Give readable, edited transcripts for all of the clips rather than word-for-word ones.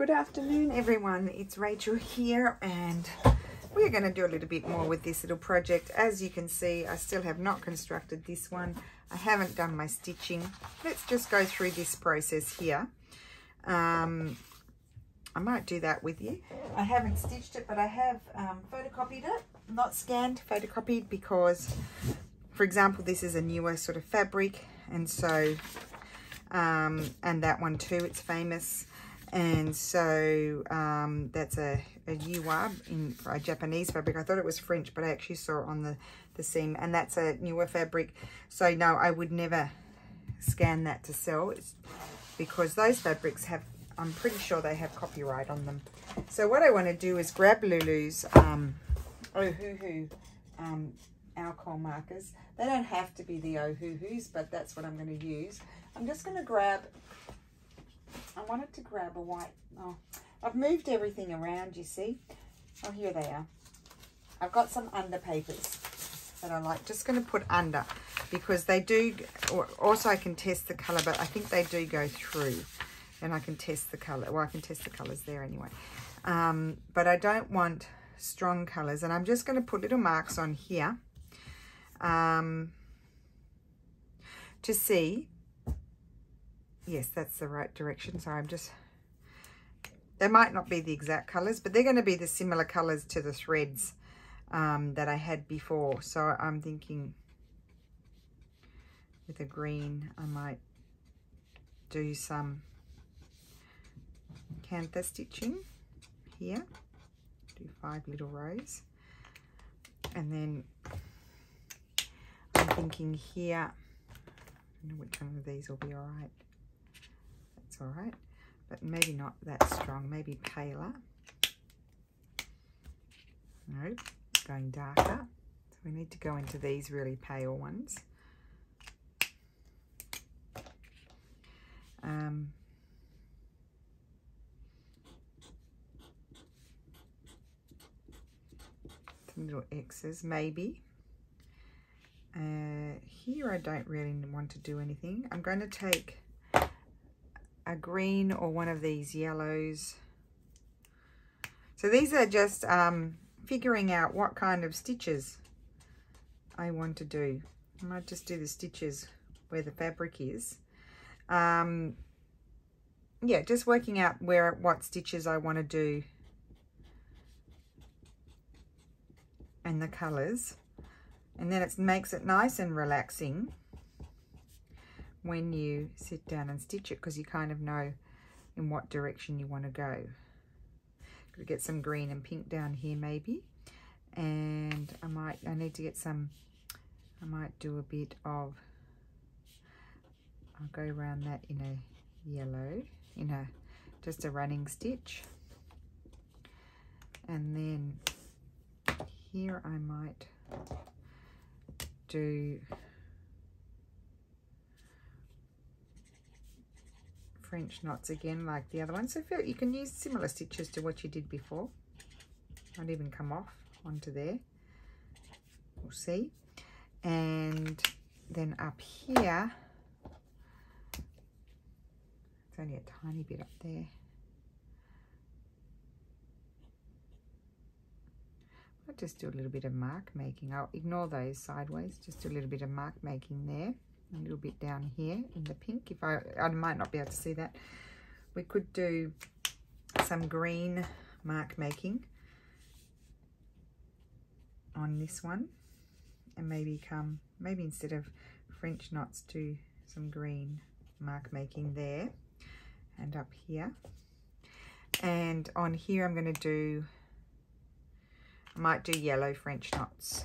Good afternoon, everyone. It's Rachel here, and we're going to do a little bit more with this little project. As you can see, I still have not constructed this one. I haven't done my stitching. Let's just go through this process here. I might do that with you. I haven't stitched it, but I have photocopied it, not scanned, photocopied, because, for example, this is a newer sort of fabric, and so and that one too, it's famous, and so that's a Yuwa in a Japanese fabric. I thought it was French, but I actually saw it on the seam, and that's a newer fabric. So no, I would never scan that to sell. It's because those fabrics have, I'm pretty sure they have copyright on them. So what I want to do is grab Lulu's Ohuhu alcohol markers. They don't have to be the Ohuhus, but that's what I'm going to use. I'm just going to grab, I wanted to grab a white, oh, I've moved everything around, you see. Oh, here they are. I've got some under papers that I like, just going to put under, because they do, also I can test the colour, but I think they do go through, and I can test the colour, well I can test the colours there anyway. But I don't want strong colours, and I'm just going to put little marks on here to see. Yes, that's the right direction. So I'm just, they might not be the exact colors, but they're going to be the similar colors to the threads that I had before. So I'm thinking with a green, I might do some cantha stitching here. Do 5 little rows. And then I'm thinking here, I don't know which one of these will be all right. All right, but maybe not that strong, maybe paler. No, going darker. So we need to go into these really pale ones. Some little X's maybe. Here I don't really want to do anything. I'm going to take a green or one of these yellows. So these are just figuring out what kind of stitches I want to do. I might just do the stitches where the fabric is. Yeah, just working out where, what stitches I want to do and the colors, and then it makes it nice and relaxing when you sit down and stitch it, because you kind of know in what direction you want to go. Could get some green and pink down here maybe, and I need to get some, I might do a bit of, I'll go around that in a yellow, in a just a running stitch, and then here I might do French knots again like the other one. So you can use similar stitches to what you did before. Won't even come off onto there. We'll see. And then up here, it's only a tiny bit up there. I'll just do a little bit of mark making. I'll ignore those sideways, just do a little bit of mark making there. A little bit down here in the pink. If I might not be able to see that. We could do some green mark making on this one, and maybe come, maybe instead of French knots, do some green mark making there and up here. And on here I'm going to do, I might do yellow French knots.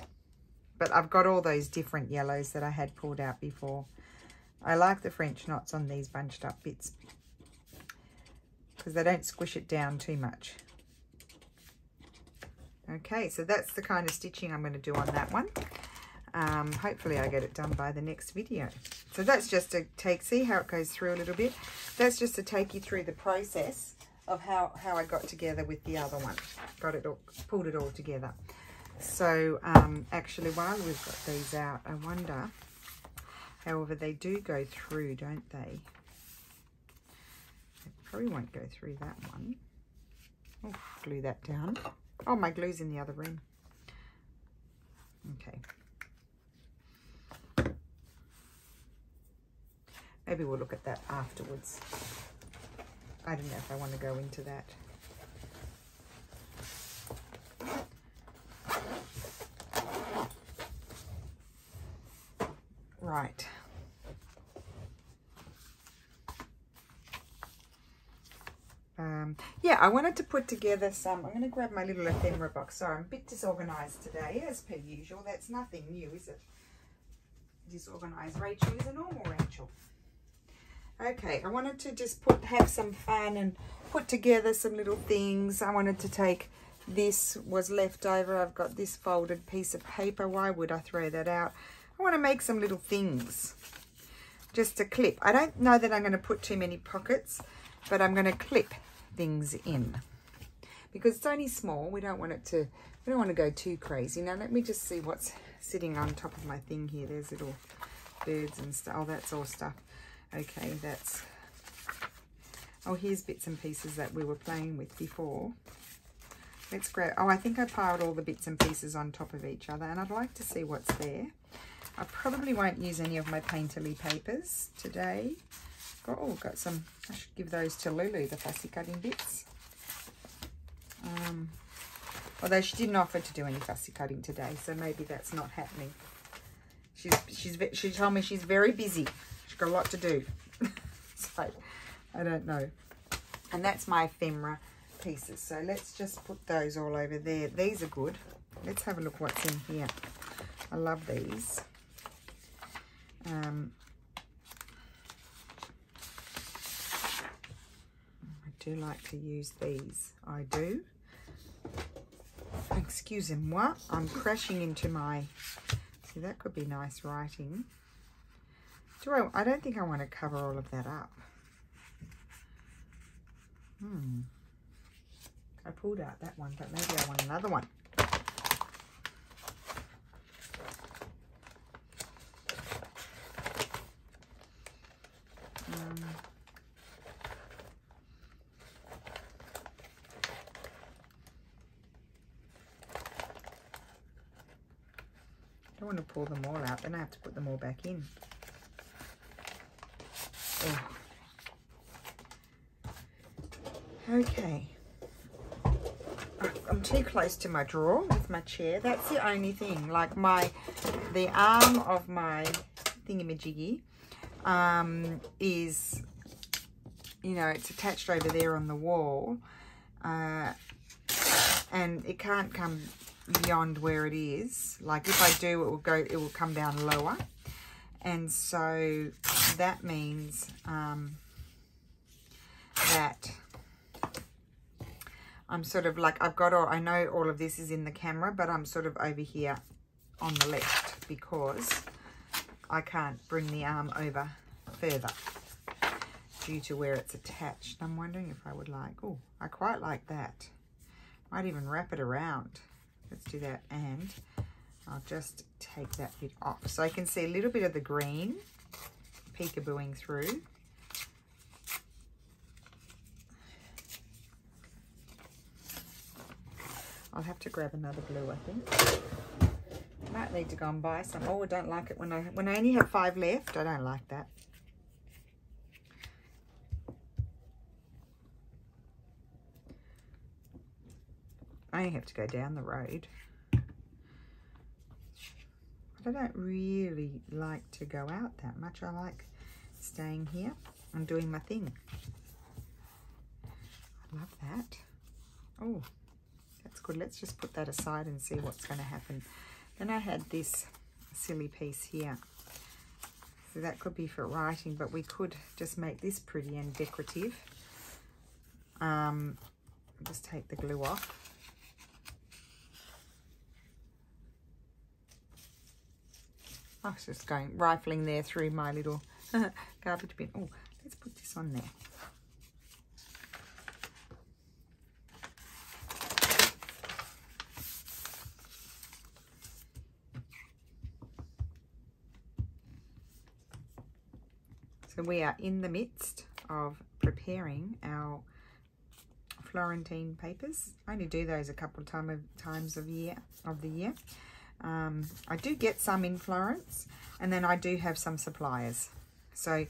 But I've got all those different yellows that I had pulled out before. I like the French knots on these bunched up bits because they don't squish it down too much. Okay, so that's the kind of stitching I'm going to do on that one. Hopefully I get it done by the next video. So that's just to take, see how it goes through a little bit. That's just to take you through the process of how I got together with the other one. Got it all, pulled it all together. So actually, while we've got these out, I wonder, however, they do go through, don't they? Probably won't go through that one. I'll glue that down. Oh, my glue's in the other room. Okay. Maybe we'll look at that afterwards. I don't know if I want to go into that. Right. Yeah, I wanted to put together some. I'm going to grab my little ephemera box. Sorry, I'm a bit disorganized today, as per usual. That's nothing new, is it? Disorganized Rachel is a normal Rachel. Okay, I wanted to just have some fun and put together some little things. I wanted to take, this was left over. I've got this folded piece of paper. Why would I throw that out? I want to make some little things. Just to clip. I don't know that I'm going to put too many pockets, but I'm going to clip things in because it's only small. We don't want to go too crazy. Now let me just see what's sitting on top of my thing here. There's little birds and stuff. Oh, that's all stuff. Okay, that's, oh, here's bits and pieces that we were playing with before. Let's grab, oh, I think I piled all the bits and pieces on top of each other, and I'd like to see what's there. I probably won't use any of my painterly papers today. Oh, got some, I should give those to Lulu, the fussy cutting bits. Although she didn't offer to do any fussy cutting today, so maybe that's not happening. She told me she's very busy. She's got a lot to do. So, I don't know. And that's my ephemera pieces. So let's just put those all over there. These are good. Let's have a look what's in here. I love these. I do like to use these. I do. Excusez-moi. I'm crashing into my... See, that could be nice writing. I don't think I want to cover all of that up. I pulled out that one, but maybe I want another one. I don't want to pull them all out, then I have to put them all back in. Okay, I'm too close to my drawer with my chair. That's the only thing, like the arm of my thingamajiggy is, you know, it's attached over there on the wall, and it can't come beyond where it is. Like if I do, it will come down lower. And so that means that I'm sort of like, I know all of this is in the camera, but I'm sort of over here on the left because I can't bring the arm over further due to where it's attached. I'm wondering if I would like, oh, I quite like that. Might even wrap it around. Let's do that, and I'll just take that bit off. So I can see a little bit of the green peekabooing through. I'll have to grab another blue, I think. Might need to go and buy some. Oh, I don't like it when I only have 5 left. I don't like that. I only have to go down the road. I don't really like to go out that much. I like staying here and doing my thing. I love that. Oh, that's good. Let's just put that aside and see what's going to happen. Then I had this silly piece here. So that could be for writing, but we could just make this pretty and decorative. Just take the glue off. I was just going rifling there through my little garbage bin. Oh, let's put this on there. So we are in the midst of preparing our Florentine papers. I only do those a couple of times of the year. I do get some in Florence, and then I do have some suppliers. So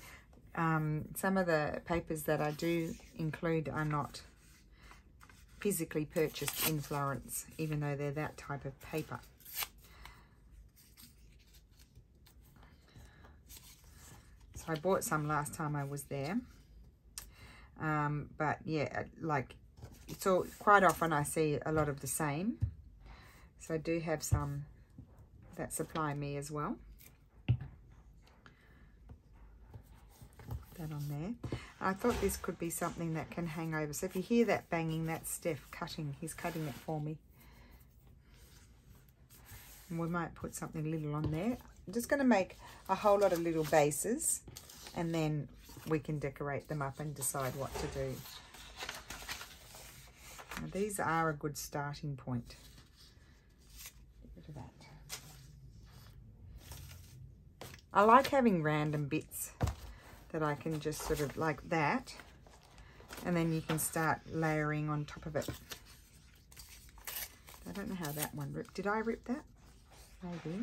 some of the papers that I do include are not physically purchased in Florence, even though they're that type of paper. So I bought some last time I was there. But yeah, like, so quite often I see a lot of the same. So I do have some that supply me as well. Put that on there. I thought this could be something that can hang over. So if you hear that banging, that's Steph cutting. He's cutting it for me. And we might put something little on there. I'm just going to make a whole lot of little bases, and then we can decorate them up and decide what to do. Now, these are a good starting point. Get rid of that. I like having random bits that I can just sort of like that, and then you can start layering on top of it. I don't know how that one ripped. Did I rip that? Maybe.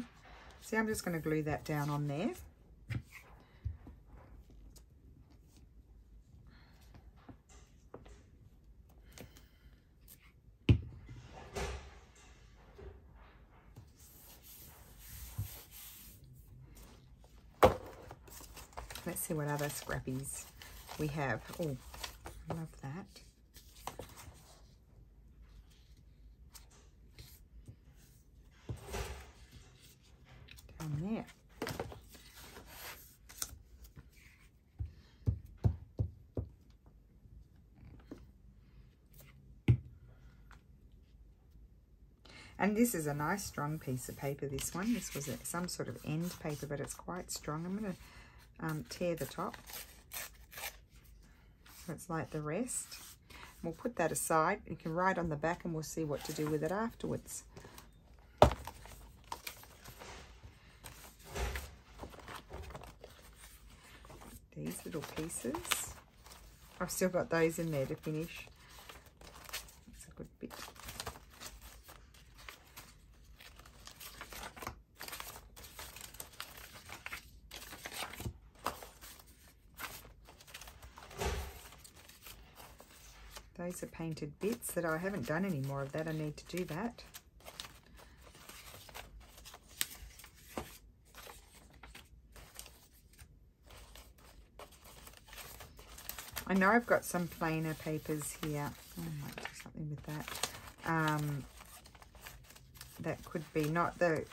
See, I'm just going to glue that down on there. Let's see what other scrappies we have. Oh, I love that. Down there. And this is a nice strong piece of paper, this one. This was some sort of end paper, but it's quite strong. I'm going to tear the top so it's like the rest. We'll put that aside. You can write on the back, and we'll see what to do with it afterwards. These little pieces, I've still got those in there to finish. That's a good bit. Those are painted bits that I haven't done any more of that. I need to do that. I know I've got some planer papers here. I might do something with that. That could be not the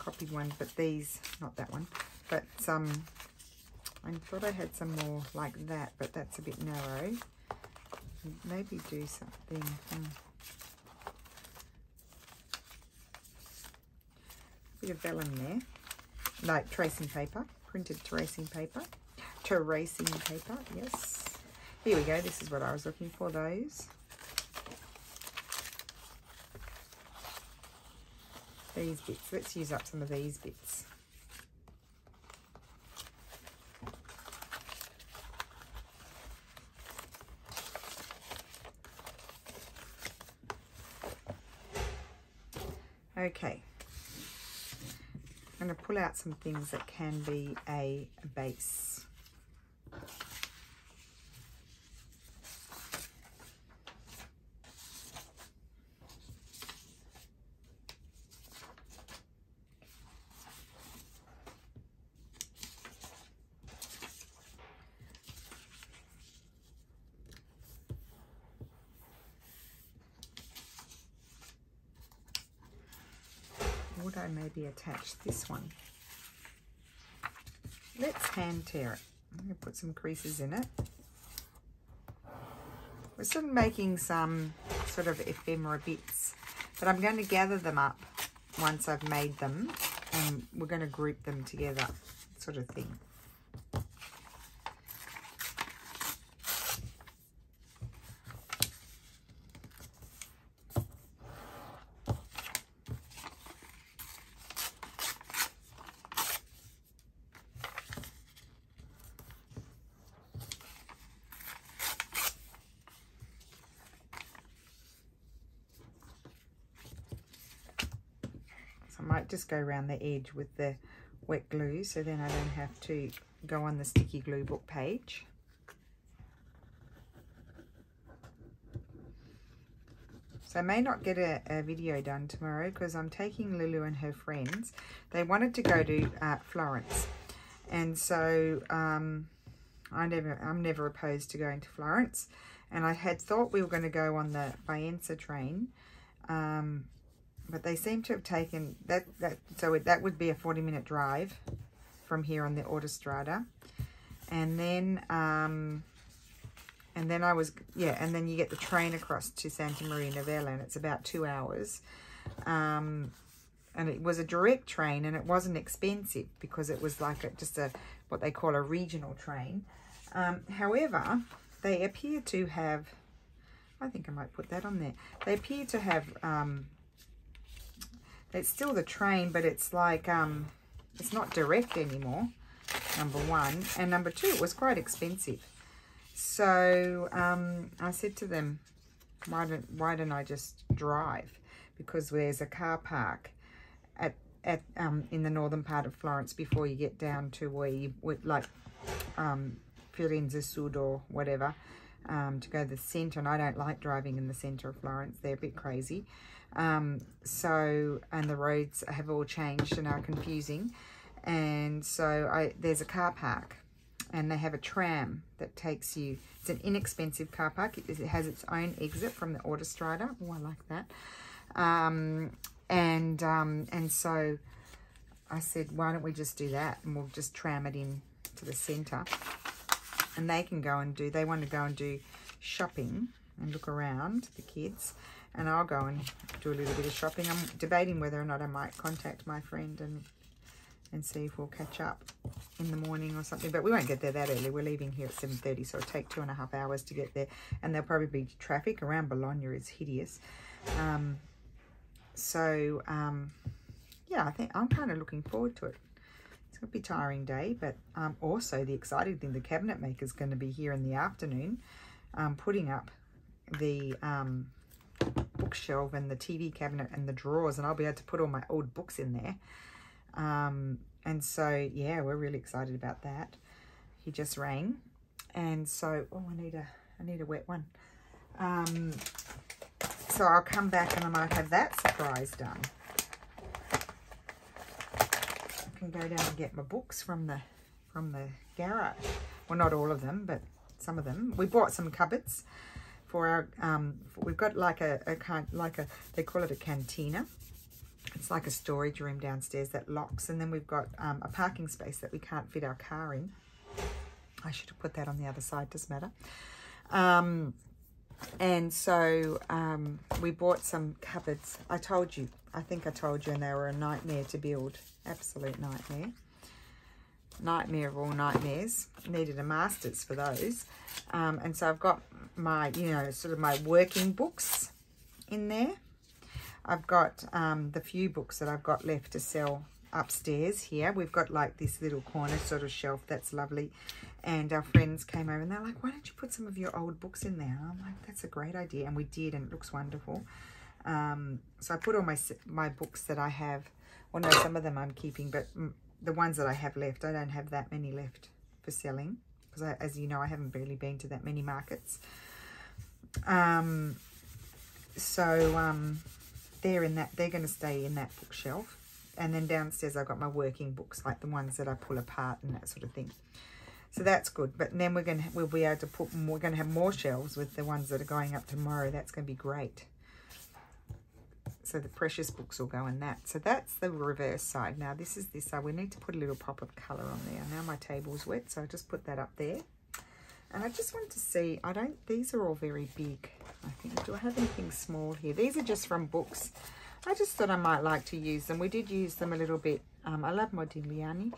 copied one, but these, not that one, but some. I thought I had some more like that, but that's a bit narrow. Maybe do something. Bit of vellum there, like tracing paper, printed tracing paper. Tracing paper, yes. Here we go, this is what I was looking for, those. These bits, let's use up some of these bits. Okay, I'm going to pull out some things that can be a base. Attach this one. Let's hand tear it. I'm going to put some creases in it. We're sort of making some sort of ephemera bits, but I'm going to gather them up once I've made them, and we're going to group them together, sort of thing. might just go around the edge with the wet glue, so then I don't have to go on the sticky glue book page. So I may not get a video done tomorrow because I'm taking Lulu and her friends. They wanted to go to Florence, and so I'm never opposed to going to Florence. And I had thought we were going to go on the Bienza train, but they seem to have taken that. So that would be a 40-minute drive from here on the Autostrada, and then you get the train across to Santa Maria Novella, and it's about 2 hours. And it was a direct train, and it wasn't expensive because it was like what they call a regional train. However, they appear to have, I think I might put that on there. They appear to have, it's still the train, but it's like, it's not direct anymore, number one. And number two, it was quite expensive. So I said to them, why don't I just drive? Because there's a car park in the northern part of Florence before you get down to where you would like Firenze Sud or whatever, to go to the centre. And I don't like driving in the centre of Florence. They're a bit crazy. And the roads have all changed and are confusing. And so there's a car park. And they have a tram that takes you. It's an inexpensive car park. It has its own exit from the Autostrada. Oh, I like that. And so I said, why don't we just do that? And we'll just tram it in to the centre. And they can go and they want to go and do shopping and look around, the kids. And I'll go and do a little bit of shopping. I'm debating whether or not I might contact my friend and see if we'll catch up in the morning or something. But we won't get there that early. We're leaving here at 7:30, so it'll take 2.5 hours to get there. And there'll probably be traffic around Bologna. Is hideous. Yeah, I think I'm kind of looking forward to it. It's going to be a tiring day, but also the exciting thing, the cabinet maker is going to be here in the afternoon putting up the bookshelf and the TV cabinet and the drawers, and I'll be able to put all my old books in there. And so, yeah, we're really excited about that. He just rang. And so, oh, I need a wet one. So I'll come back and I might have that surprise done. I can go down and get my books from the garage. Well, not all of them, but some of them. We bought some cupboards for our, we've got like a they call it a cantina. It's like a storage room downstairs that locks, and then we've got a parking space that we can't fit our car in. I should have put that on the other side, doesn't matter. And so we bought some cupboards. I think I told you, and they were a nightmare to build. Absolute nightmare. Nightmare of all nightmares. Needed a master's for those. And so I've got my, sort of my working books in there. I've got the few books that I've got left to sell upstairs here. We've got like this little corner sort of shelf that's lovely. And our friends came over and they're like, why don't you put some of your old books in there? And I'm like, that's a great idea. And we did, and it looks wonderful. So I put all my books that I have. Well, no, some of them I'm keeping, but the ones that I have left, I don't have that many left for selling. Because as you know, I haven't really been to that many markets. They're going to stay in that bookshelf. And then downstairs I've got my working books, like the ones that I pull apart and that sort of thing. So that's good. But then we'll be able to put more, we're going to have more shelves with the ones that are going up tomorrow. That's going to be great. So the precious books will go in that. So that's the reverse side. Now this is this side. We need to put a little pop of colour on there. Now my table's wet, so I just put that up there. And I just want to see, these are all very big. I think, do I have anything small here? These are just from books. I just thought I might like to use them. We did use them a little bit. I love Modigliani.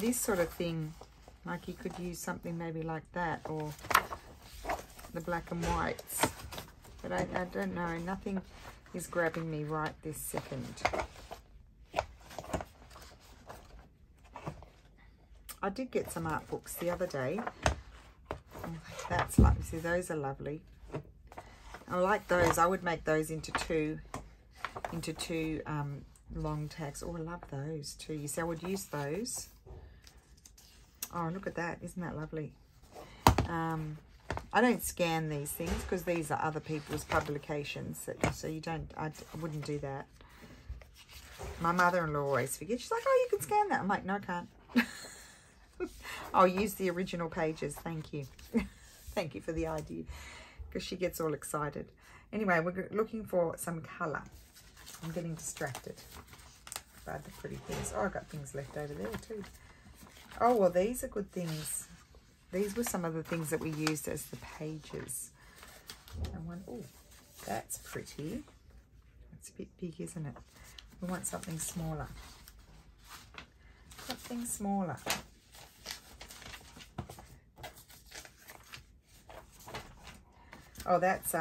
This sort of thing, like you could use something maybe like that, or the black and whites. But I don't know, nothing is grabbing me right this second. I did get some art books the other day. That's lovely. See, those are lovely. I like those. I would make those into two into two long tags. Oh, I love those too. You see, I would use those. Oh, look at that. Isn't that lovely? I don't scan these things because these are other people's publications. So you don't, I wouldn't do that. My mother-in-law always forgets. She's like, oh, you can scan that. I'm like, no, I can't. I'll use the original pages. Thank you. Thank you for the idea, because she gets all excited. Anyway, we're looking for some colour. I'm getting distracted by the pretty things. Oh, I've got things left over there too. Oh, well, these are good things. These were some of the things that we used as the pages. And one, oh, that's pretty. It's a bit big, isn't it? We want something smaller. Something smaller. Oh, that's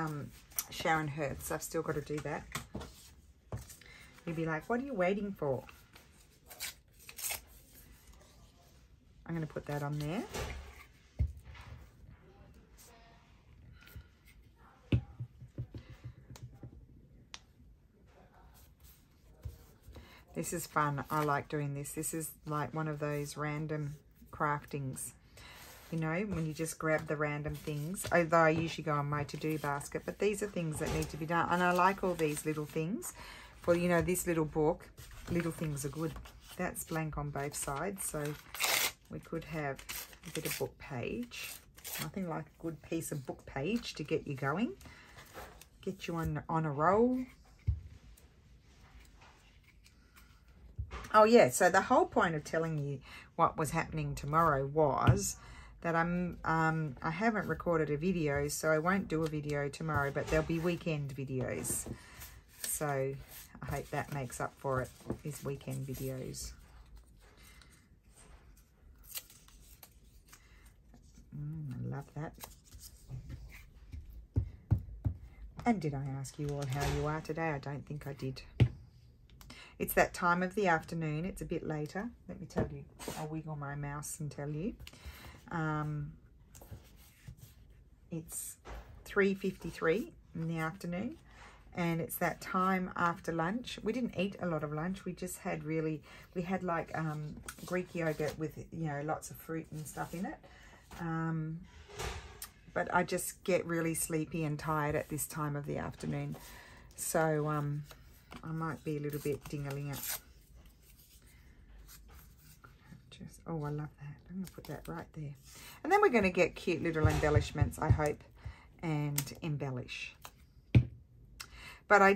Sharon Hertz. I've still got to do that. You'd be like, what are you waiting for? I'm going to put that on there. This is fun. I like doing this. This is like one of those random craftings. You know, when you just grab the random things, although I usually go on my to-do basket, but these are things that need to be done. And I like all these little things. Well, you know, this little book, little things are good. That's blank on both sides, so we could have a bit of book page. Nothing like a good piece of book page to get you going, get you on a roll. Oh, yeah, so the whole point of telling you what was happening tomorrow was that I haven't recorded a video, so I won't do a video tomorrow, but there'll be weekend videos. So I hope that makes up for it, these weekend videos. I love that. And did I ask you all how you are today? I don't think I did. It's that time of the afternoon. It's a bit later. Let me tell you. I'll wiggle my mouse and tell you. It's 3:53 in the afternoon, and it's that time after lunch. We didn't eat a lot of lunch. We just had really, we had like Greek yogurt with, you know, lots of fruit and stuff in it. But I just get really sleepy and tired at this time of the afternoon. So I might be a little bit dingling it. Just, oh, I love that. I'm going to put that right there. And then we're going to get cute little embellishments, I hope, and embellish. But I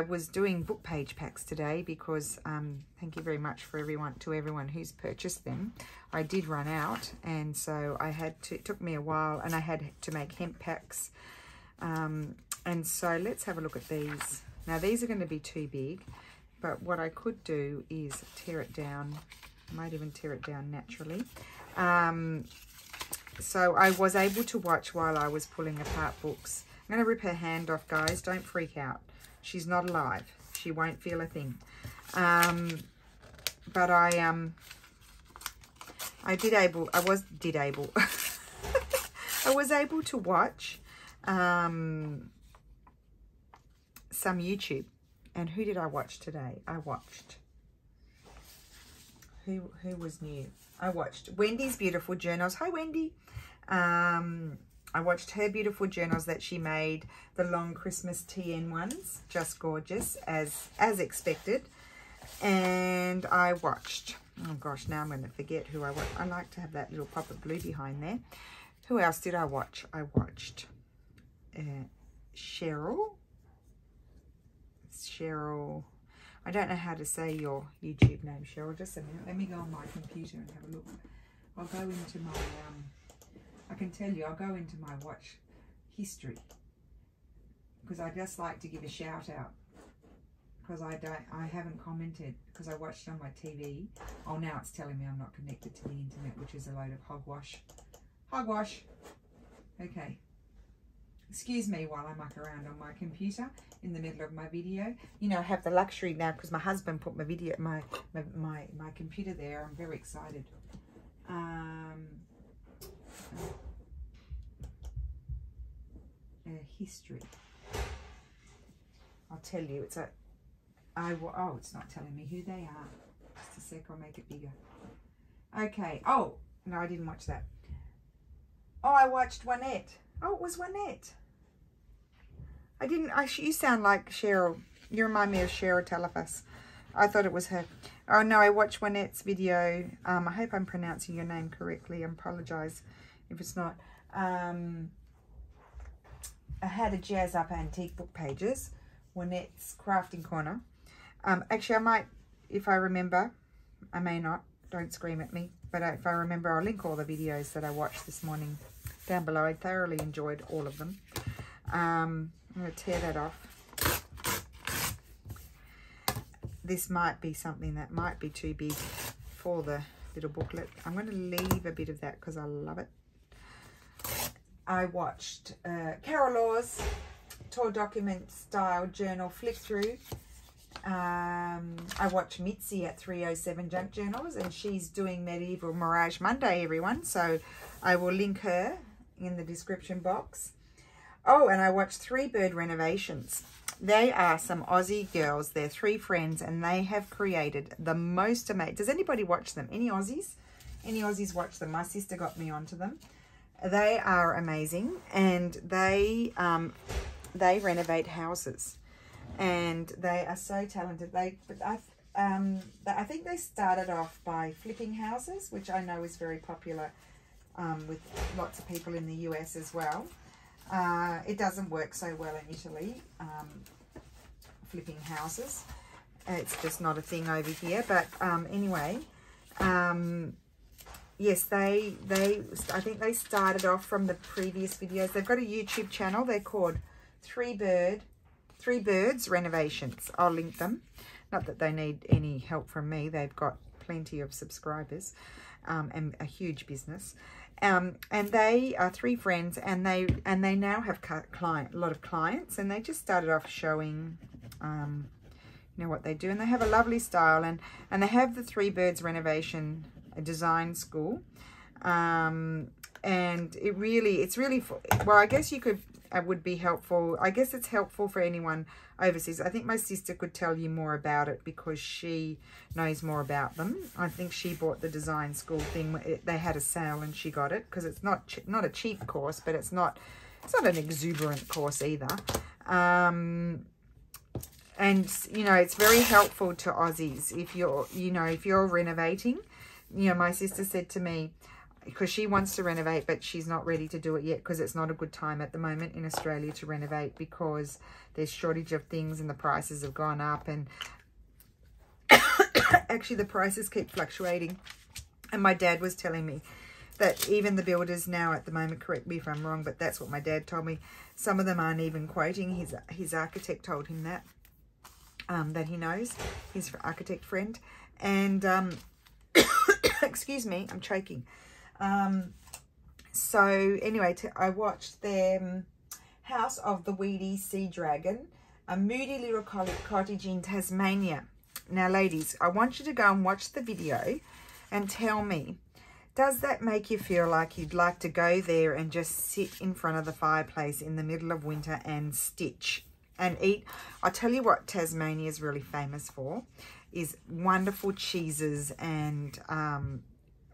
was doing book page packs today because, thank you very much to everyone who's purchased them. I did run out, and so I had to, it took me a while, and I had to make hemp packs. And so let's have a look at these. Now these are going to be too big, but what I could do is tear it down. I might even tear it down naturally. So I was able to watch while I was pulling apart books. I'm going to rip her hand off, guys. Don't freak out. She's not alive. She won't feel a thing. But I was able to watch some YouTube. And who did I watch today? I watched. Who was new? I watched Wendy's Beautiful Journals. Hi, Wendy. I watched her beautiful journals that she made, the long Christmas TN ones, just gorgeous, as expected. And I watched, oh gosh, now I'm going to forget who I watched. I like to have that little pop of blue behind there. Who else did I watch? I watched Cheryl. It's Cheryl. I don't know how to say your YouTube name, Cheryl. Just a minute. Let me go on my computer and have a look. I'll go into my... I can tell you, I'll go into my watch history because I just like to give a shout out because I haven't commented because I watched on my TV. Oh, now it's telling me I'm not connected to the internet, which is a load of hogwash. Hogwash. Okay. Excuse me while I muck around on my computer in the middle of my video. You know, I have the luxury now because my husband put my video, my computer there. I'm very excited. History. I'll tell you, it's a Oh, it's not telling me who they are. Just a sec, I'll make it bigger. Okay. Oh, no, I didn't watch that. Oh, I watched Juanette. Oh, it was Juanette. I didn't, you sound like Cheryl. You remind me of Cheryl Talafus. I thought it was her. Oh no, I watched Juanette's video. I hope I'm pronouncing your name correctly. I apologize if it's not. I had to jazz up antique book pages. Juanette's Crafting Corner. Actually, I might, if I remember, I may not. Don't scream at me. But if I remember, I'll link all the videos that I watched this morning down below. I thoroughly enjoyed all of them. I'm going to tear that off. This might be something that might be too big for the little booklet. I'm going to leave a bit of that because I love it. I watched Carol Law's Tall Document Style Journal Flick Through. I watch Mitzi at 307 Junk Journals, and she's doing Medieval Mirage Monday, everyone. So I will link her in the description box. Oh, and I watched Three Birds Renovations. They are some Aussie girls. They're three friends, and they have created the most amazing. Does anybody watch them? Any Aussies? Any Aussies watch them? My sister got me onto them. They are amazing, and they renovate houses, and they are so talented. I think they started off by flipping houses, which I know is very popular with lots of people in the US as well. It doesn't work so well in Italy, flipping houses. It's just not a thing over here. But anyway, yes, they I think they started off from the previous videos. They've got a YouTube channel. They're called Three Birds Renovations. I'll link them. Not that they need any help from me. They've got plenty of subscribers and a huge business. And they are three friends, and they now have a lot of clients, and they just started off showing you know what they do, and they have a lovely style, and they have the Three Birds Renovation Design School, and it's really well, I guess it would be helpful. I guess it's helpful for anyone overseas. I think my sister could tell you more about it because she knows more about them. I think she bought the design school thing. They had a sale and she got it because it's not a cheap course, but it's not an exuberant course either. And you know, it's very helpful to Aussies if you're renovating. You know, my sister said to me, because she wants to renovate, but she's not ready to do it yet because it's not a good time at the moment in Australia to renovate because there's shortage of things and the prices have gone up, and actually the prices keep fluctuating. And my dad was telling me that even the builders now at the moment, correct me if I'm wrong, but that's what my dad told me, some of them aren't even quoting. His architect told him that he knows, his architect friend. And excuse me, I'm choking. So anyway, I watched their House of the Weedy Sea Dragon, a moody little cottage in Tasmania. Now, ladies, I want you to go and watch the video and tell me, does that make you feel like you'd like to go there and just sit in front of the fireplace in the middle of winter and stitch and eat? I'll tell you what Tasmania is really famous for is wonderful cheeses and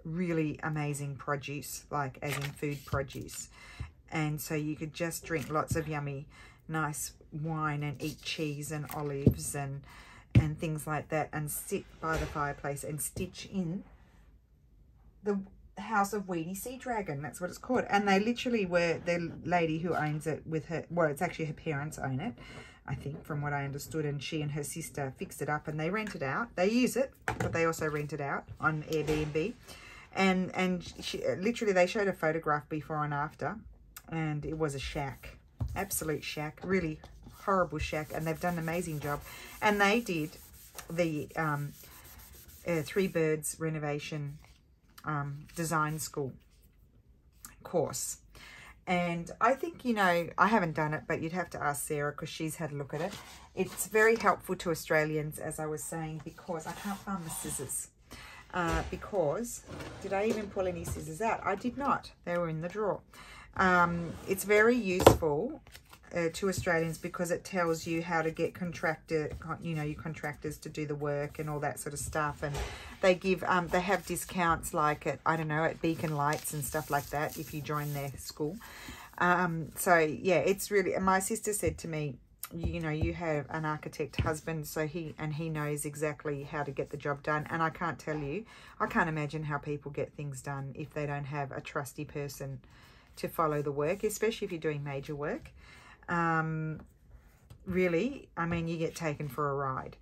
really amazing produce, like as in food produce. And so you could just drink lots of yummy nice wine and eat cheese and olives and things like that, and sit by the fireplace and stitch in the House of Weedy Sea Dragon. That's what it's called. And they literally were, the lady who owns it with her, well, it's actually her parents own it, I think, from what I understood, and she and her sister fixed it up and they rent it out. They use it, but they also rent it out on Airbnb. And she, literally, they showed a photograph before and after, and it was a shack, absolute shack, really horrible shack. And they've done an amazing job. And they did the Three Birds Renovation Design School course. And I think, you know, I haven't done it, but you'd have to ask Sarah because she's had a look at it. It's very helpful to Australians, as I was saying, because I can't find the scissors. Because did I even pull any scissors out? I did not. They were in the drawer. It's very useful to Australians because it tells you how to get contractors to do the work and all that sort of stuff. And they give they have discounts like at, I don't know, at Beacon Lights and stuff like that if you join their school. So yeah, it's really, my sister said to me, you know, you have an architect husband, so he knows exactly how to get the job done. And I can't tell you, I can't imagine how people get things done if they don't have a trusty person to follow the work, especially if you're doing major work. Really, I mean, you get taken for a ride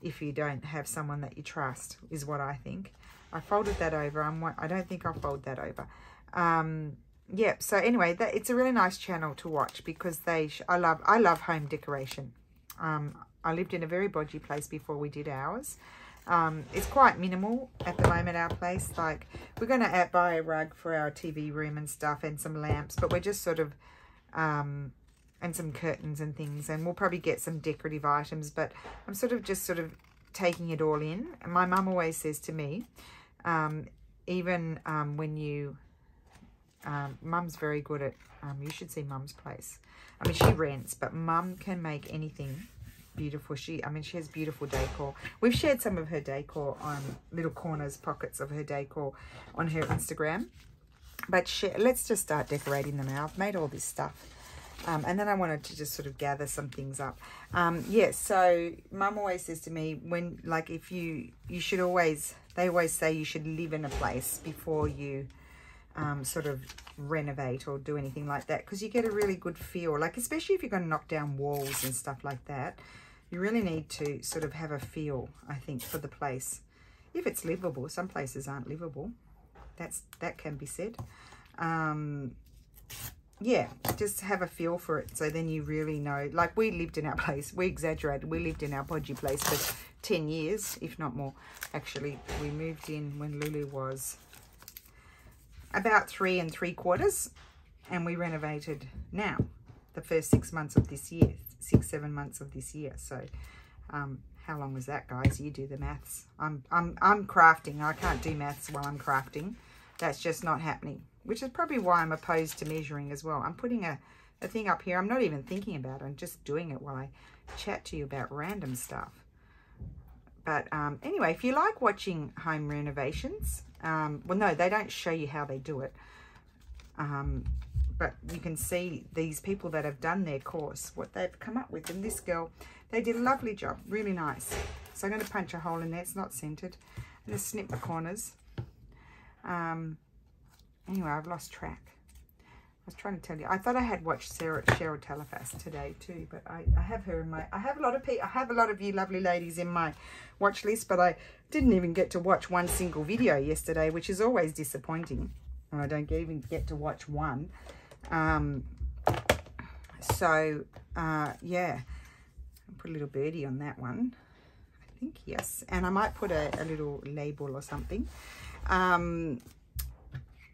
if you don't have someone that you trust, is what I think. I folded that over. I don't think I'll fold that over. Yeah, so anyway, it's a really nice channel to watch because I love home decoration. I lived in a very bodgy place before we did ours. It's quite minimal at the moment, our place. Like, we're going to buy a rug for our TV room and stuff and some lamps, but we're just sort of, and some curtains and things, and we'll probably get some decorative items, but I'm sort of just sort of taking it all in. And my mum always says to me, even when you... Mum's very good at, you should see Mum's place. I mean, she rents, but Mum can make anything beautiful. She has beautiful decor. We've shared some of her decor on little corners, pockets of her decor on her Instagram. But let's just start decorating them out. I've made all this stuff. And then I wanted to just sort of gather some things up. Yeah, so Mum always says to me, when, like, if you should always, they always say you should live in a place before you, sort of renovate or do anything like that, because you get a really good feel, like especially if you're going to knock down walls and stuff like that, you really need to sort of have a feel, I think, for the place, if it's livable. Some places aren't livable, that can be said. Yeah, just have a feel for it, so then you really know. Like, we lived in our place, we exaggerated, we lived in our podgy place for 10 years if not more. Actually, we moved in when Lulu was about 3 3/4, and we renovated now the first 6 months of this year, 6-7 months of this year. So how long was that, guys? You do the maths. I'm crafting. I can't do maths while I'm crafting. That's just not happening, which is probably why I'm opposed to measuring as well. I'm putting a thing up here. I'm not even thinking about it. I'm just doing it while I chat to you about random stuff. But anyway, if you like watching home renovations, well, no, they don't show you how they do it. But you can see these people that have done their course, what they've come up with. And this girl, they did a lovely job, really nice. So I'm going to punch a hole in there. It's not centered. I'm going to snip the corners. Anyway, I've lost track. I was trying to tell you. I thought I had watched Cheryl Talafus today too, but I have her in my. I have a lot of you lovely ladies in my watch list, but I didn't even get to watch one single video yesterday, which is always disappointing. I don't even get to watch one. Yeah, I'll put a little birdie on that one. I think yes, and I might put a little label or something.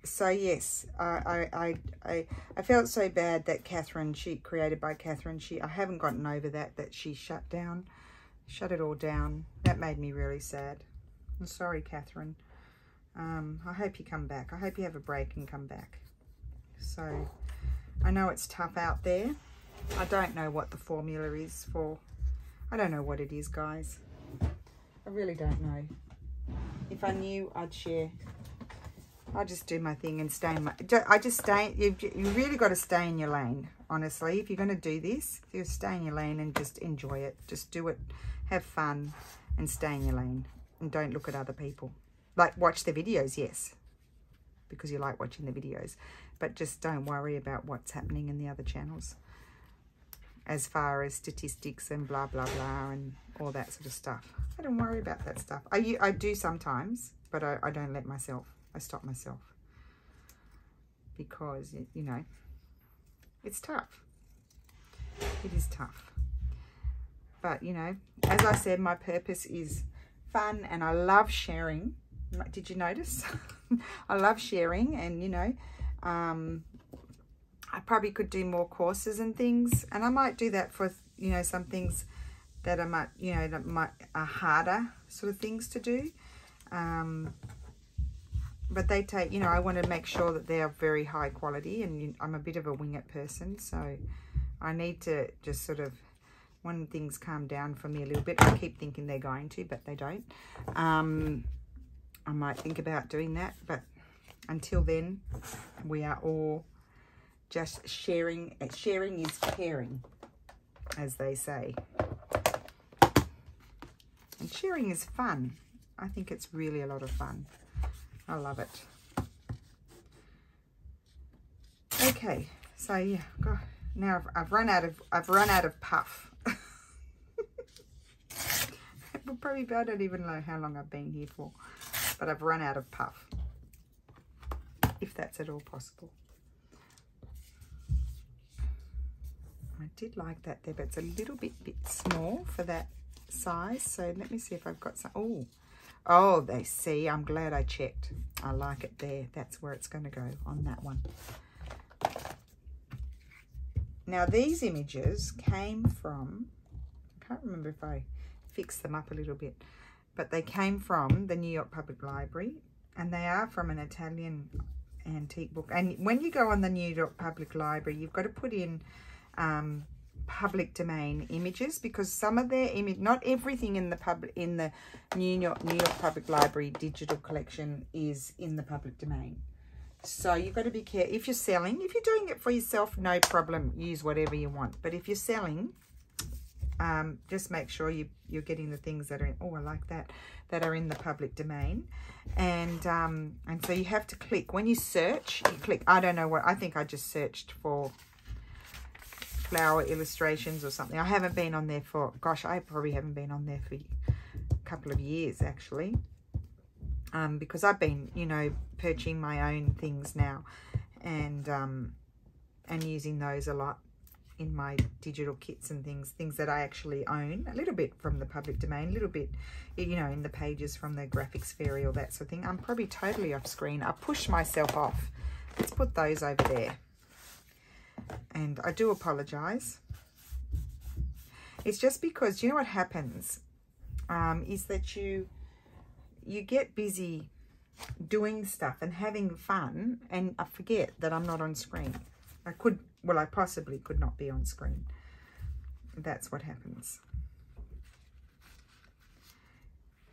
So yes, I felt so bad that Catherine, created by Catherine, I haven't gotten over that she shut it all down. That made me really sad. I'm sorry, Catherine. I hope you come back. I hope you have a break and come back. So I know it's tough out there. I don't know what the formula is for. I don't know what it is, guys. I really don't know. If I knew, I'd share. I just do my thing and stay in my... I just stay... You really got to stay in your lane, honestly. If you're going to do this, you stay in your lane and just enjoy it. Just do it. Have fun and stay in your lane. And don't look at other people. Like, watch the videos, yes. Because you like watching the videos. But just don't worry about what's happening in the other channels. As far as statistics and blah, blah, blah and all that sort of stuff. I don't worry about that stuff. I do sometimes, but I don't let myself. I stop myself because, you know, it's tough. It is tough. But, you know, as I said, my purpose is fun and I love sharing. Did you notice? I love sharing and, you know, I probably could do more courses and things. And I might do that for, you know, some things that I might, you know, are harder sort of things to do. But they take, you know, I want to make sure that they are very high quality, and I'm a bit of a wing it person, so I need to just sort of, when things calm down for me a little bit, I keep thinking they're going to, but they don't. I might think about doing that, but until then, we are all just sharing. Sharing is caring, as they say. And sharing is fun. I think it's really a lot of fun. I love it. Okay, so yeah, God, now I've run out of puff. Probably I don't even know how long I've been here for, but I've run out of puff, if that's at all possible. I did like that there, but it's a little bit small for that size. So let me see if I've got some. Oh, they see. I'm glad I checked. I like it there. That's where it's going to go on that one. Now these images came from, I can't remember if I fixed them up a little bit, but they came from the New York Public Library, and they are from an Italian antique book. And when you go on the New York Public Library, you've got to put in public domain images, because some of their image, not everything in the New York Public Library digital collection is in the public domain. So you've got to be careful. If you're selling, if you're doing it for yourself, no problem, use whatever you want. But if you're selling, just make sure you're getting the things that are in, oh, I like that, that are in the public domain. And so you have to click, when you search, you click, I don't know what, I think I just searched for flower illustrations or something. I haven't been on there for, gosh, I probably haven't been on there for a couple of years, actually. Because I've been, you know, purchasing my own things now, and using those a lot in my digital kits and things that I actually own, a little bit from the public domain, a little bit, you know, in the pages from the Graphics Fairy, all that sort of thing. I'm probably totally off screen. I push myself off. Let's put those over there. And I do apologize. It's just because, you know what happens, is that you get busy doing stuff and having fun, and I forget that I'm not on screen. I possibly could not be on screen. That's what happens.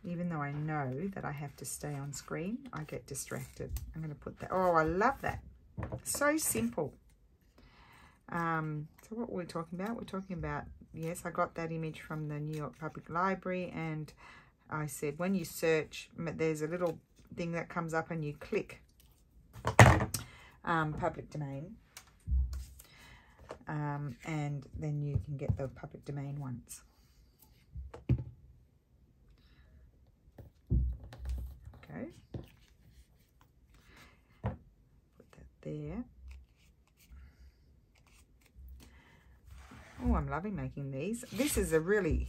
Even though I know that I have to stay on screen, I get distracted. I'm going to put that. Oh, I love that. So simple. So what were we talking about? We're talking about, yes, I got that image from the New York Public Library, and I said, when you search, there's a little thing that comes up and you click public domain, and then you can get the public domain ones. Okay. Put that there. Oh, I'm loving making these. This is a really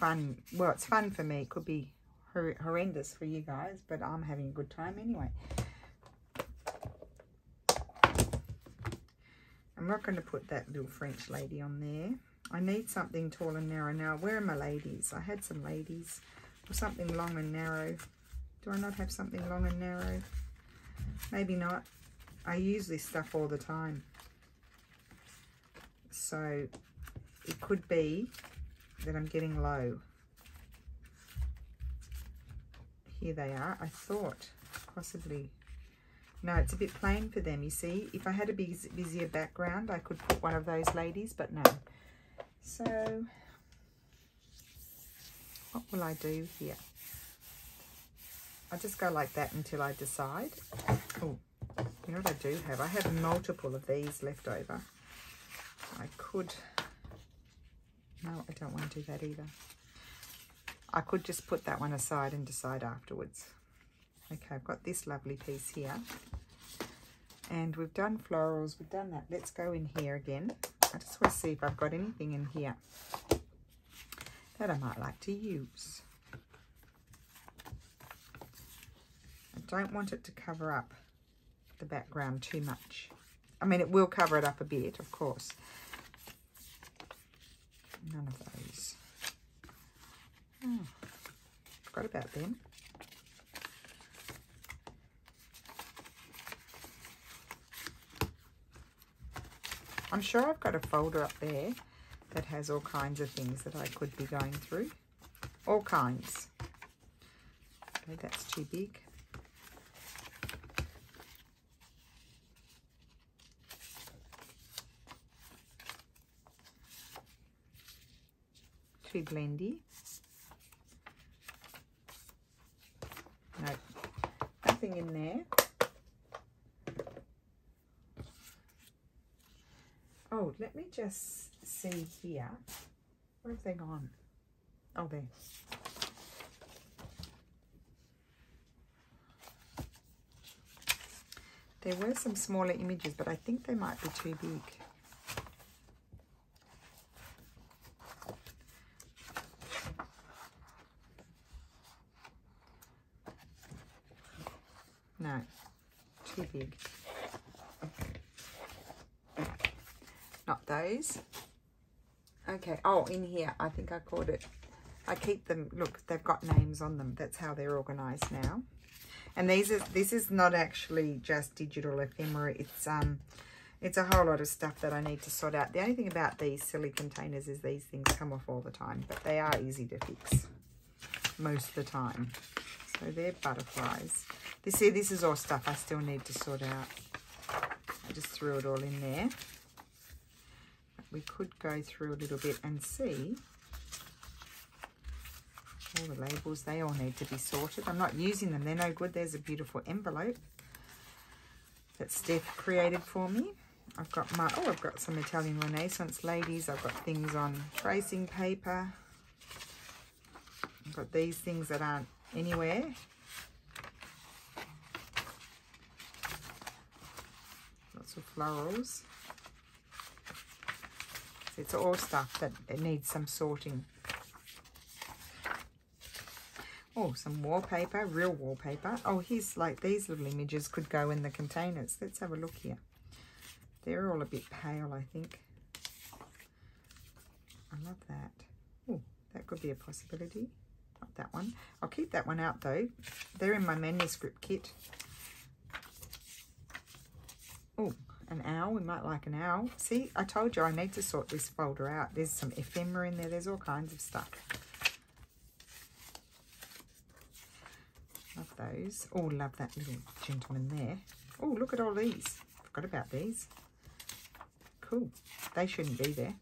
fun, well, it's fun for me, it could be horrendous for you guys, but I'm having a good time anyway. I'm not going to put that little French lady on there. I need something tall and narrow. Now, where are my ladies? I had some ladies, or something long and narrow. Do I not have something long and narrow? Maybe not. I use this stuff all the time, so it could be that I'm getting low. Here they are. I thought possibly, no, it's a bit plain for them. You see, if I had a busier background, I could put one of those ladies, but no. So what will I do here? I'll just go like that until I decide. Oh, you know what I do have? I have multiple of these left over. I could, no, I don't want to do that either. I could just put that one aside and decide afterwards. Okay, I've got this lovely piece here. And we've done florals, we've done that. Let's go in here again. I just want to see if I've got anything in here that I might like to use. I don't want it to cover up the background too much. I mean, it will cover it up a bit, of course. None of those. Oh, forgot about them. I'm sure I've got a folder up there that has all kinds of things that I could be going through. All kinds. Okay, that's too big. Too blendy. Nope. Nothing in there. Oh, let me just see here. Where have they gone? Oh, there. There were some smaller images, but I think they might be too big. No, too big. Not those. Okay, oh, in here, I think I caught it. I keep them, look, they've got names on them. That's how they're organised now. And this is not actually just digital ephemera. It's a whole lot of stuff that I need to sort out. The only thing about these silly containers is these things come off all the time, but they are easy to fix most of the time. So they're butterflies. This is all stuff I still need to sort out. I just threw it all in there. But we could go through a little bit and see. All the labels, they all need to be sorted. I'm not using them, they're no good. There's a beautiful envelope that Steph created for me. I've got my, oh, I've got some Italian Renaissance ladies. I've got things on tracing paper. I've got these things that aren't anywhere. Lots of florals. So it's all stuff that it needs some sorting. Oh, some wallpaper, real wallpaper. Oh, here's like these little images could go in the containers. Let's have a look here. They're all a bit pale, I think. I love that. Oh, that could be a possibility. Not that one. I'll keep that one out though. They're in my manuscript kit. Oh, an owl. We might like an owl. See, I told you I need to sort this folder out. There's some ephemera in there. There's all kinds of stuff. Love those. Oh, love that little gentleman there. Oh, look at all these. Forgot about these. Cool. They shouldn't be there.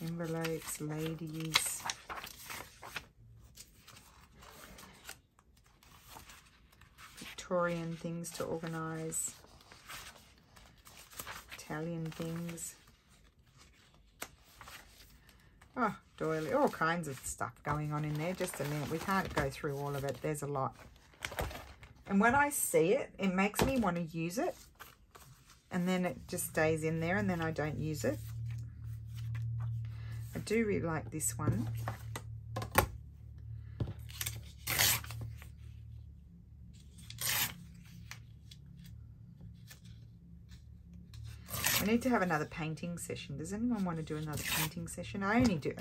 Envelopes, ladies. Victorian things to organise. Italian things. Oh, doily, all kinds of stuff going on in there. Just a minute, we can't go through all of it. There's a lot. And when I see it, it makes me want to use it. And then it just stays in there and then I don't use it. I do really like this one. I need to have another painting session. Does anyone want to do another painting session? I only do.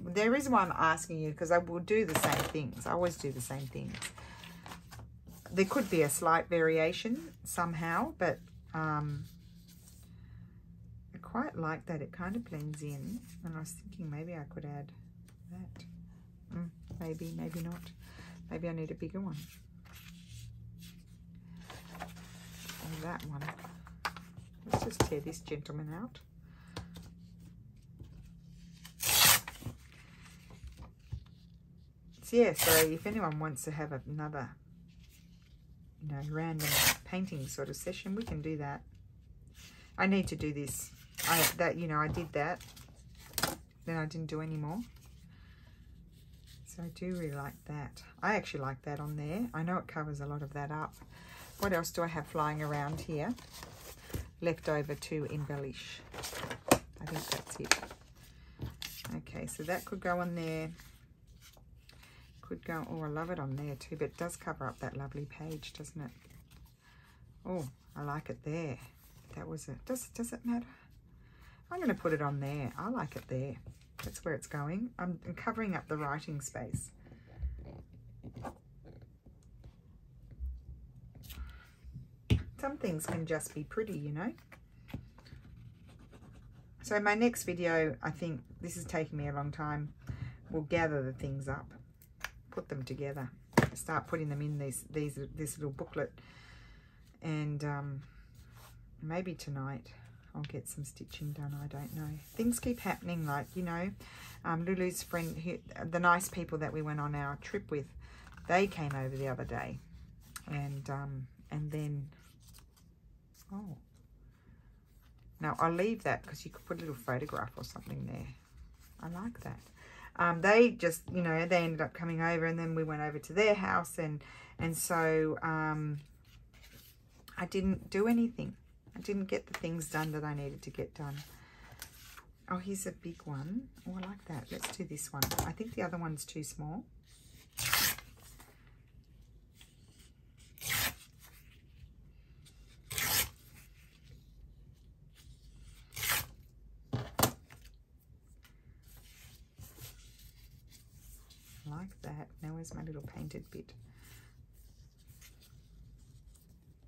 There is why I'm asking you, because I will do the same things. I always do the same things. There could be a slight variation somehow, but I quite like that. It kind of blends in. And I was thinking maybe I could add that. Maybe, maybe not. Maybe I need a bigger one. Or that one. Let's just tear this gentleman out. So yeah, so if anyone wants to have another, you know, random painting sort of session, we can do that. I need to do this. I did that. Then I didn't do any more. So I do really like that. I actually like that on there. I know it covers a lot of that up. What else do I have flying around here? Left over to embellish. I think that's it. Okay, so that could go on there. Could go, oh, I love it on there too, but it does cover up that lovely page, doesn't it? Oh, I like it there. That was it. Does it matter? I'm going to put it on there. I like it there. That's where it's going. I'm covering up the writing space. Some things can just be pretty, you know. So my next video, I think this is taking me a long time, we'll gather the things up, put them together, start putting them in this little booklet, and maybe tonight I'll get some stitching done. I don't know. Things keep happening, like, you know, Lulu's friend, the nice people that we went on our trip with, they came over the other day, and then, oh, now I'll leave that because you could put a little photograph or something there. I like that. They just, you know, they ended up coming over, and then we went over to their house, and so I didn't do anything. I didn't get the things done that I needed to get done. Oh, here's a big one. Oh, I like that. Let's do this one. I think the other one's too small. Like that. Now where's my little painted bit?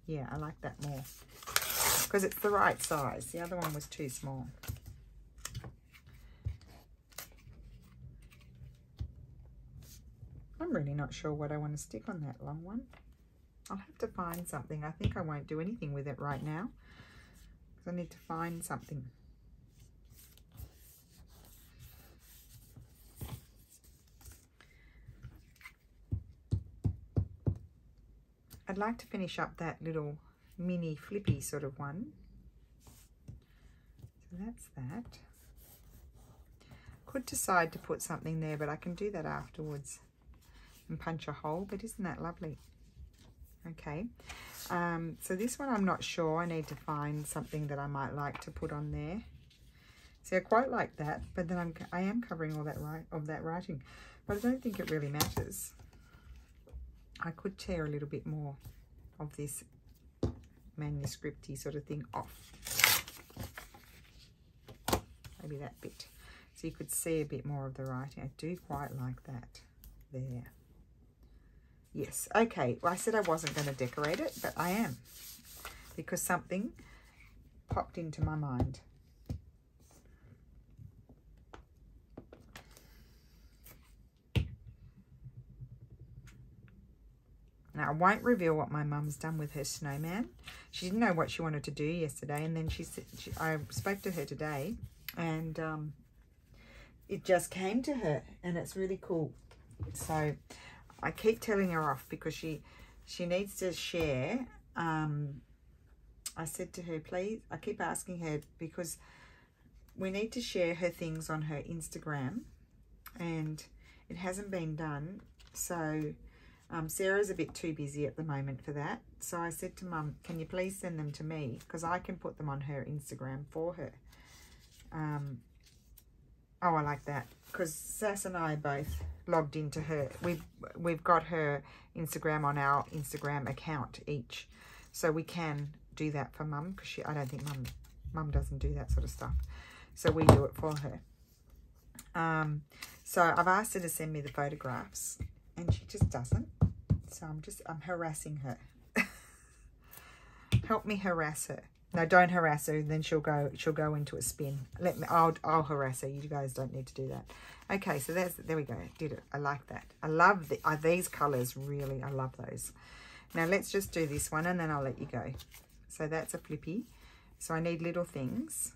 Yeah, I like that more because it's the right size. The other one was too small. I'm really not sure what I want to stick on that long one. I'll have to find something. I think I won't do anything with it right now because I need to find something. I'd like to finish up that little mini flippy sort of one. So that's that. Could decide to put something there, but I can do that afterwards and punch a hole. But isn't that lovely? Okay. So this one I'm not sure. I need to find something that I might like to put on there. See, I quite like that, but then I am covering all that writing, but I don't think it really matters. I could tear a little bit more of this manuscripty sort of thing off. Maybe that bit. So you could see a bit more of the writing. I do quite like that there. Yes, okay. Well, I said I wasn't going to decorate it, but I am, because something popped into my mind. Now, I won't reveal what my mum's done with her snowman. She didn't know what she wanted to do yesterday, and then I spoke to her today, and it just came to her, and it's really cool. So I keep telling her off because she needs to share. I said to her, please, I keep asking her because we need to share her things on her Instagram, and it hasn't been done, so... Sarah's a bit too busy at the moment for that. So I said to Mum, can you please send them to me? Because I can put them on her Instagram for her. Oh, I like that. Because Sass and I both logged into her. We've got her Instagram on our Instagram account each. So we can do that for Mum. Because I don't think Mum doesn't do that sort of stuff. So we do it for her. So I've asked her to send me the photographs. And she just doesn't. So I'm harassing her. Help me harass her. No, don't harass her. Then she'll go into a spin. I'll harass her. You guys don't need to do that. Okay, so there we go. Did it. I like that. I love these colors, really. I love those. Now let's just do this one and then I'll let you go. So that's a flippy. So I need little things.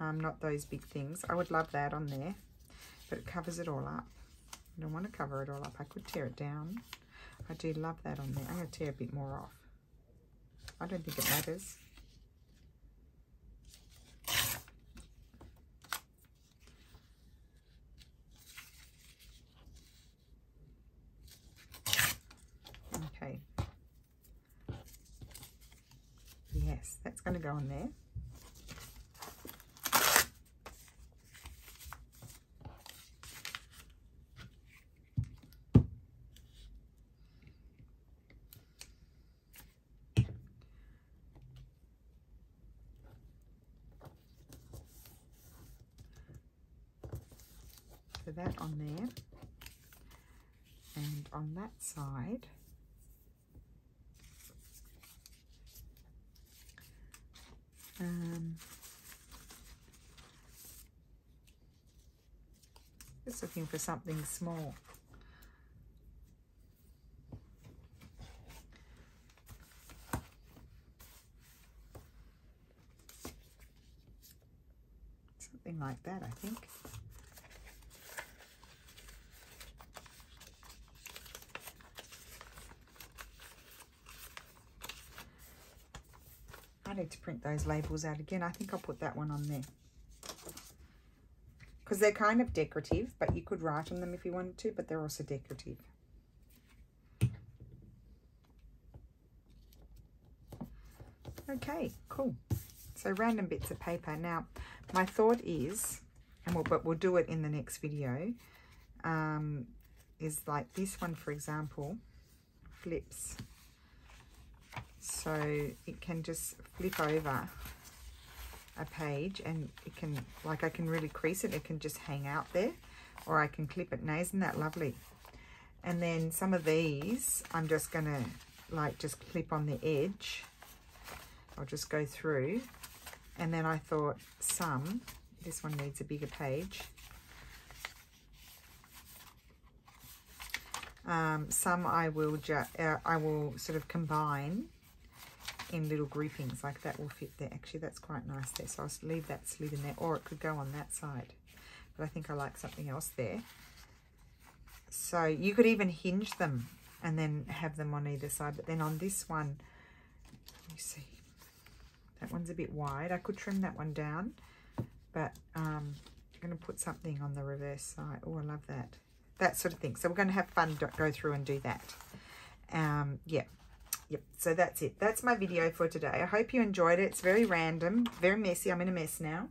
Not those big things. I would love that on there. But it covers it all up. I don't want to cover it all up. I could tear it down. I do love that on there. I'm going to tear a bit more off. I don't think it matters. Okay. Yes, that's going to go on there. That on there, and on that side Just looking for something small. Something like that, I think. I need to print those labels out again. I think I'll put that one on there. Because they're kind of decorative, but you could write on them if you wanted to, but they're also decorative. Okay, cool. So random bits of paper. Now, my thought is, and we'll do it in the next video, is like this one, for example, flips. So it can just flip over a page, and it can, like, I can really crease it, it can just hang out there, or I can clip it. Now isn't that lovely? And then some of these I'm just gonna like just clip on the edge. I'll just go through, and then I thought some, this one needs a bigger page, some I will sort of combine in little groupings, like that will fit there. Actually, that's quite nice there, so I'll leave that slit in there, or it could go on that side, but I think I like something else there. So you could even hinge them and then have them on either side, but then on this one, you see, that one's a bit wide. I could trim that one down, but I'm going to put something on the reverse side. Oh, I love that, that sort of thing. So we're going to have fun, go through and do that. Yep, so that's it. That's my video for today. I hope you enjoyed it. It's very random, very messy. I'm in a mess now.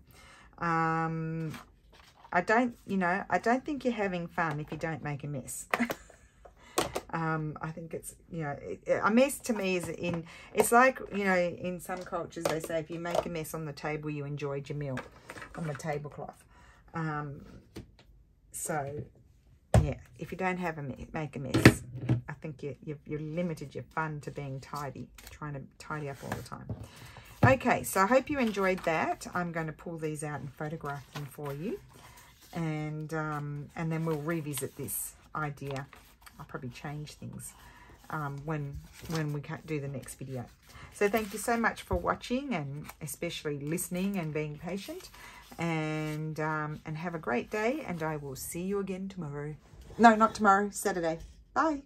I don't think you're having fun if you don't make a mess. I think it's, you know, a mess to me is it's like, you know, in some cultures they say if you make a mess on the table, you enjoyed your meal on the tablecloth. So, yeah, if you don't have a make a mess, I think you've limited your fun to being tidy, trying to tidy up all the time. Okay, so I hope you enjoyed that. I'm going to pull these out and photograph them for you, and then we'll revisit this idea. I'll probably change things when we do the next video. So thank you so much for watching, and especially listening and being patient. And have a great day, and I will see you again tomorrow. No, not tomorrow, Saturday. Bye.